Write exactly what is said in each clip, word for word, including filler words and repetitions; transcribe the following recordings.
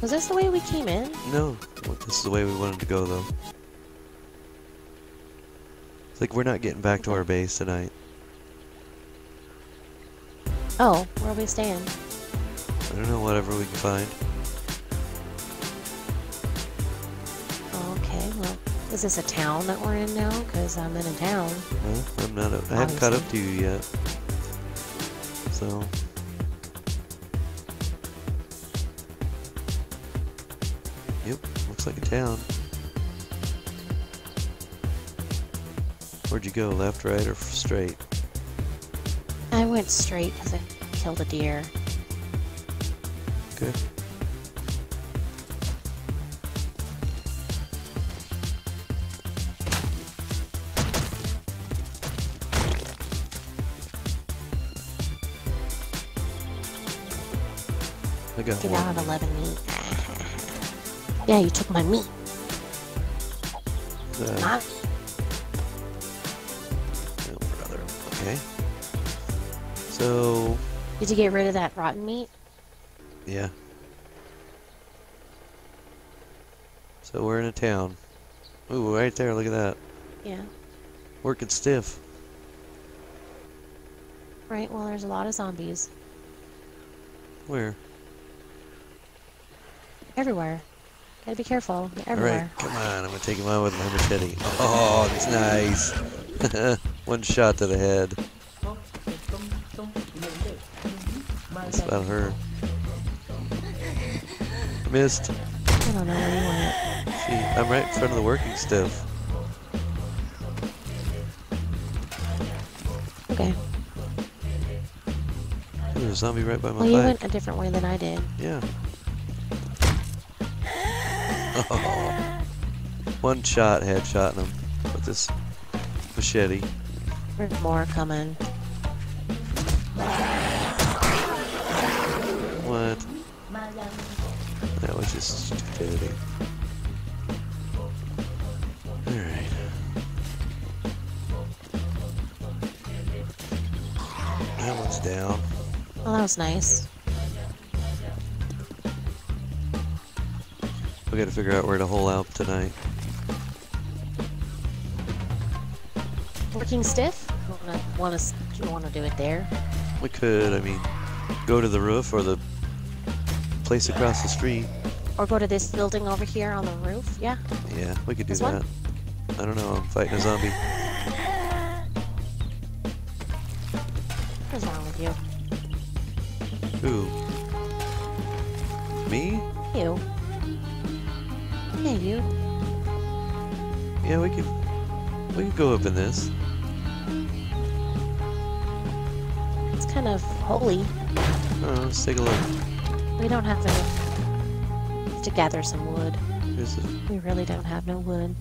Was this the way we came in? No, well, this is the way we wanted to go though. It's like we're not getting back to our base tonight. Oh, where are we staying? I don't know, whatever we can find. Okay, well, is this a town that we're in now? Because I'm in a town. Well, I'm not. A, I haven't caught up to you yet. So. Yep, looks like a town. Where'd you go? Left, right, or straight? I went straight because I killed a deer. Okay. I got one. I have eleven meat. Yeah, you took my meat. Uh, my meat. No, brother. Okay. So. Did you get rid of that rotten meat? Yeah. So we're in a town. Ooh, right there, look at that. Yeah. Working stiff. Right, well, there's a lot of zombies. Where? Everywhere. Gotta be careful. You're everywhere. Alright, come on, I'm gonna take him out with my machete. Oh, that's nice. One shot to the head. That's about her. Missed. I don't know where you want it. See, I'm right in front of the working stiff. Okay. There's a zombie right by my well, bike. Well, you went a different way than I did. Yeah. Oh. One shot, headshot him with this machete. There's more coming. What? That was just stupidity. Alright. That one's down. Well, that was nice. We gotta figure out where to hole out tonight. Working stiff? Want to? Do you want to do it there? We could. I mean, go to the roof or the place across the street. Or go to this building over here on the roof. Yeah. Yeah, we could do this that. One? I don't know. I'm fighting a zombie. What's wrong with you? Who? Me? You. Yeah, you. Yeah, we could we could go up in this. It's kind of holy. Oh, let's take a look. We don't have enough to gather some wood. Here's a... We really don't have no wood.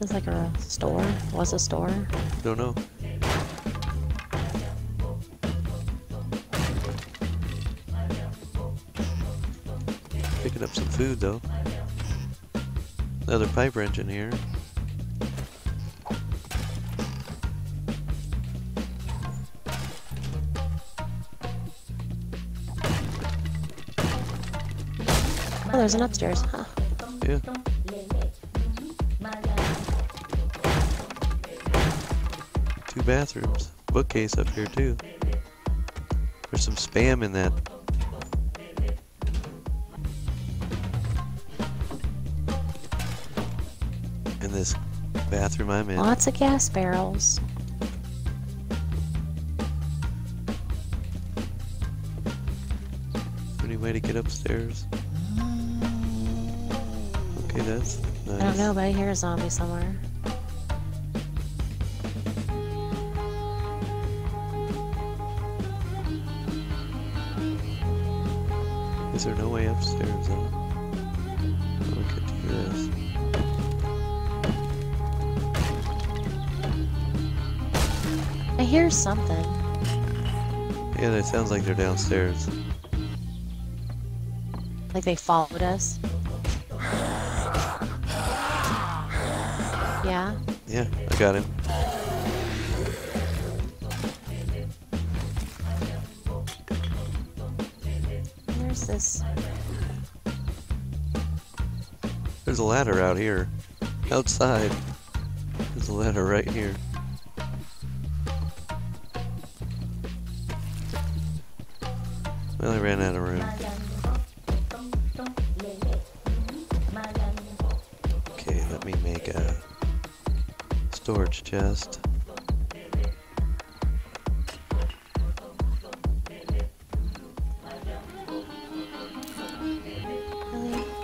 It's like a store. Was a store. Don't know. Picking up some food though. Another pipe wrench in here. Oh, there's an upstairs, huh? Yeah. Two bathrooms. Bookcase up here too. There's some spam in that. In this bathroom I'm in. Lots of gas barrels. Any way to get upstairs? Okay, that's nice. I don't know, but I hear a zombie somewhere. Is there no way upstairs though? Well, we could do this. I hear something. Yeah, that sounds like they're downstairs. Like they followed us? Yeah? Yeah, I got him. this. There's a ladder out here. Outside. There's a ladder right here. Well, I ran out of room. Okay, let me make a storage chest.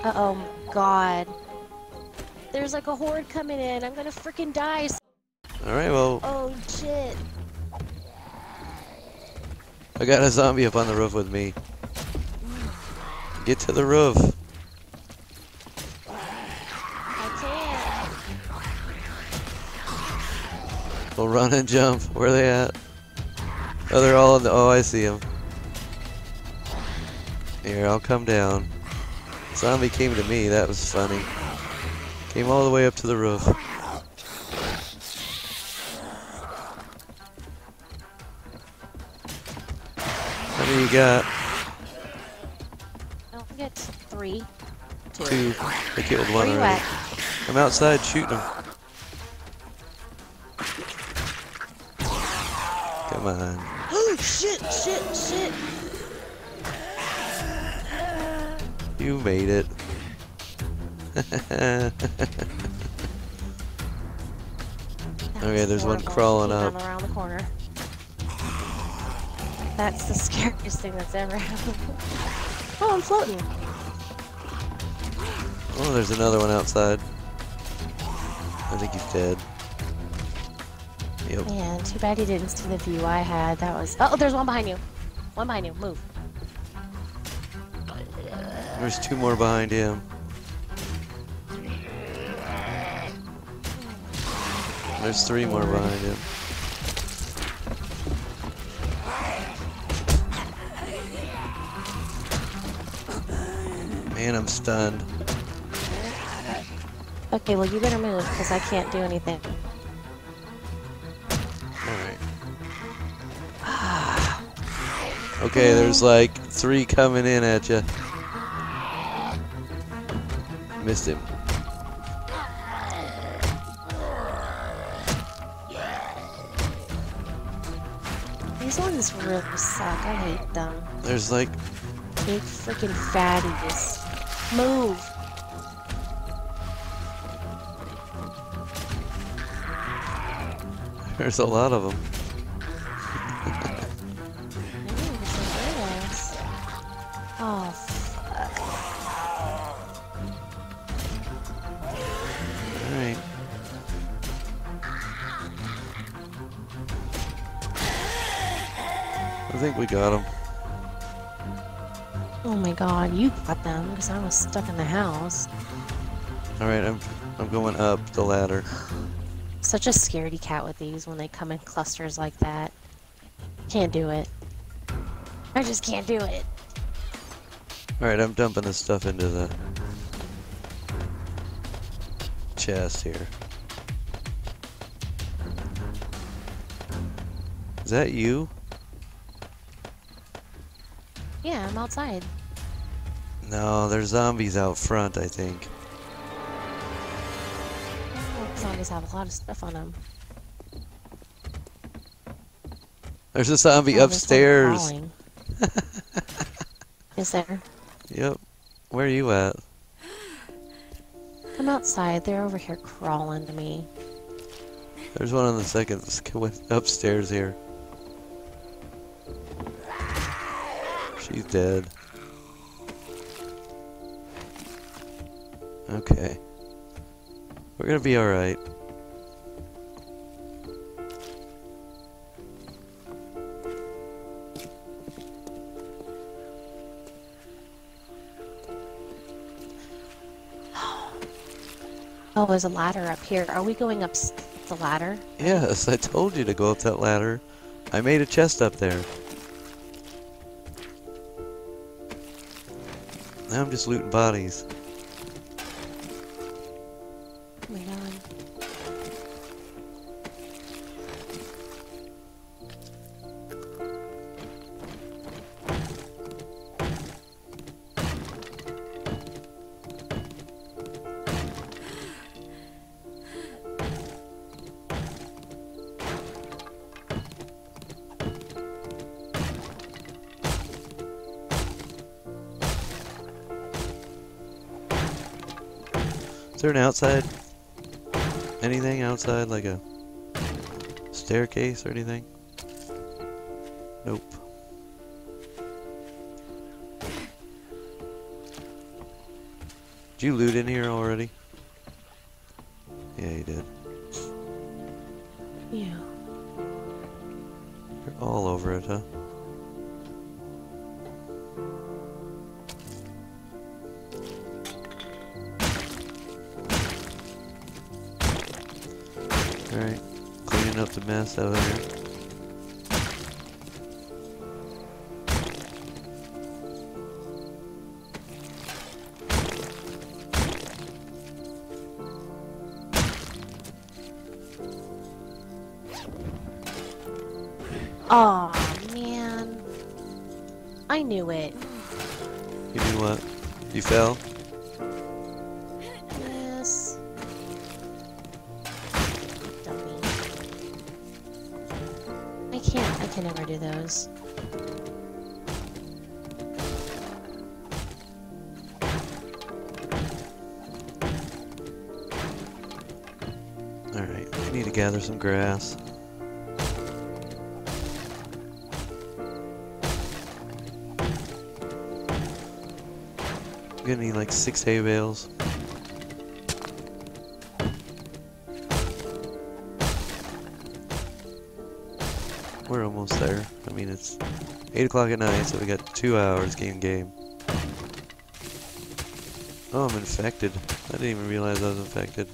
Uh oh, God. There's like a horde coming in. I'm gonna freaking die. Alright, well. Oh, shit. I got a zombie up on the roof with me. Get to the roof. I can't. We'll run and jump. Where are they at? Oh, they're all in the. Oh, I see them. Here, I'll come down. Zombie came to me, that was funny. Came all the way up to the roof. How many you got? I don't think it's three. Two. Two. I killed one already. I'm outside shooting him. Come on. Oh, shit, shit, shit. You made it. Okay, there's one crawling up. Around the corner. That's the scariest thing that's ever happened. Oh, I'm floating. Oh, there's another one outside. I think he's dead. Yep. Man, too bad he didn't see the view I had. That was. Oh, there's one behind you. One behind you. Move. There's two more behind him. There's three more behind him. Man, I'm stunned. Okay, well you better move, because I can't do anything. Alright. Okay, there's like three coming in at you. Missed him. These ones really suck. I hate them. There's like big freaking fatties. Move. There's a lot of them. Oh. I think we got them. Oh my God, you got them because I was stuck in the house. All right, I'm I'm going up the ladder. Such a scaredy cat with these when they come in clusters like that. Can't do it. I just can't do it. All right, I'm dumping this stuff into the chest here. Is that you? Yeah, I'm outside. No, there's zombies out front, I think. Zombies have a lot of stuff on them. There's a zombie oh, upstairs. Is there? Yep. Where are you at? I'm outside. They're over here crawling to me. There's one on the second upstairs here. She's dead. Okay. We're gonna be alright. Oh, there's a ladder up here. Are we going up the ladder? Yes, I told you to go up that ladder. I made a chest up there. Now I'm just looting bodies. Oh my God. Is there an outside? Anything outside, like a staircase or anything? Nope. Did you loot in here already? Yeah, you did. Yeah. You're all over it, huh? Alright, cleaning up the mess out of here. Aw, oh, man. I knew it. You knew what? You fell? Yes. Dummy. I can't. I can never do those. Alright, I need to gather some grass. I'm gonna need like six hay bales. We're almost there. I mean, it's eight o'clock at night, so we got two hours game game. Oh, I'm infected. I didn't even realize I was infected.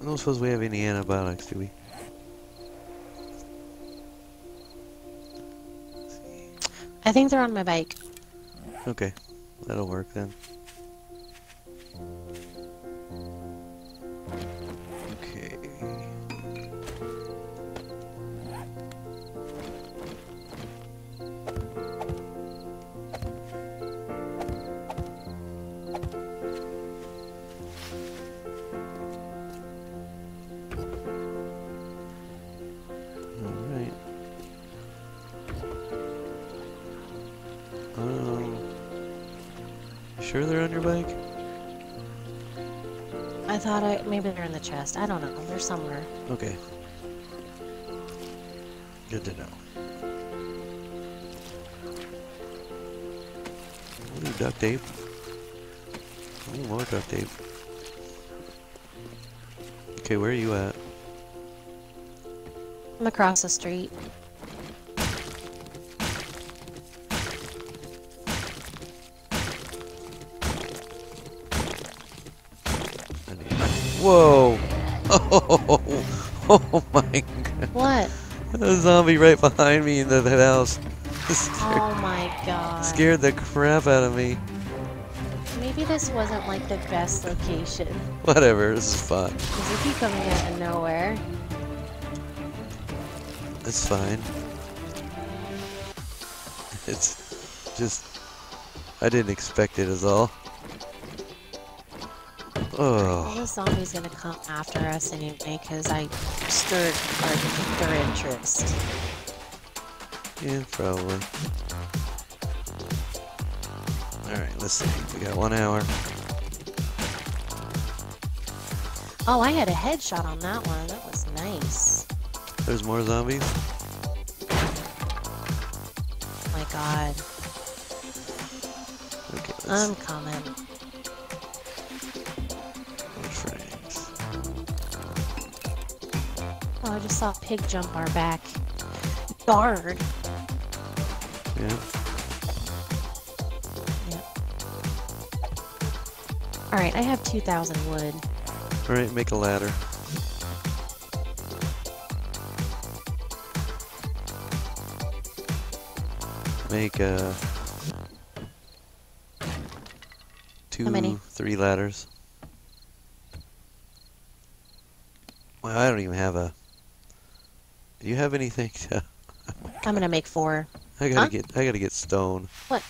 I don't suppose we have any antibiotics, do we? I think they're on my bike. Okay, that'll work then. Okay. Sure they're on your bike? I thought I maybe they're in the chest. I don't know. They're somewhere. Okay. Good to know. Ooh, duct tape. Ooh, more duct tape. Okay, where are you at? I'm across the street. Whoa! Oh, oh, oh my god. What? There's a zombie right behind me in the, that house. Scared, oh my god. Scared the crap out of me. Maybe this wasn't like the best location. Whatever, this is fun. Because you keep coming out of nowhere. It's fine. It's just... I didn't expect it is all. Oh. The zombie's gonna come after us anyway because I stirred our, their interest. Yeah, probably. Alright, let's see. We got one hour. Oh, I had a headshot on that one. That was nice. There's more zombies? Oh my god. Okay, I'm coming. Oh, I just saw a pig jump our back. Guard. Yeah. Yeah. Alright, I have two thousand wood. Alright, make a ladder. Make, uh... Two, How many? three ladders. Well, I don't even have a... Do you have anything? To... Oh, I'm gonna make four. I gotta huh? get. I gotta get stone. What?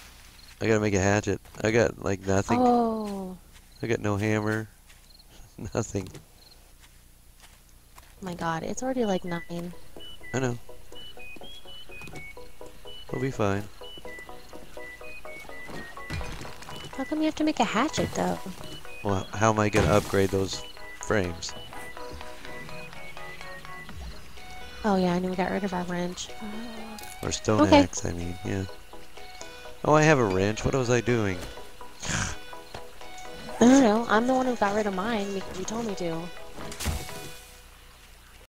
I gotta make a hatchet. I got like nothing. Oh. I got no hammer. Nothing. my god, it's already like nine. I know. We'll be fine. How come you have to make a hatchet though? Well, how am I gonna upgrade those frames? Oh yeah, I knew we got rid of our wrench. Or stone okay. axe, I mean, yeah. Oh, I have a wrench. What was I doing? I don't know. I'm the one who got rid of mine because you told me to.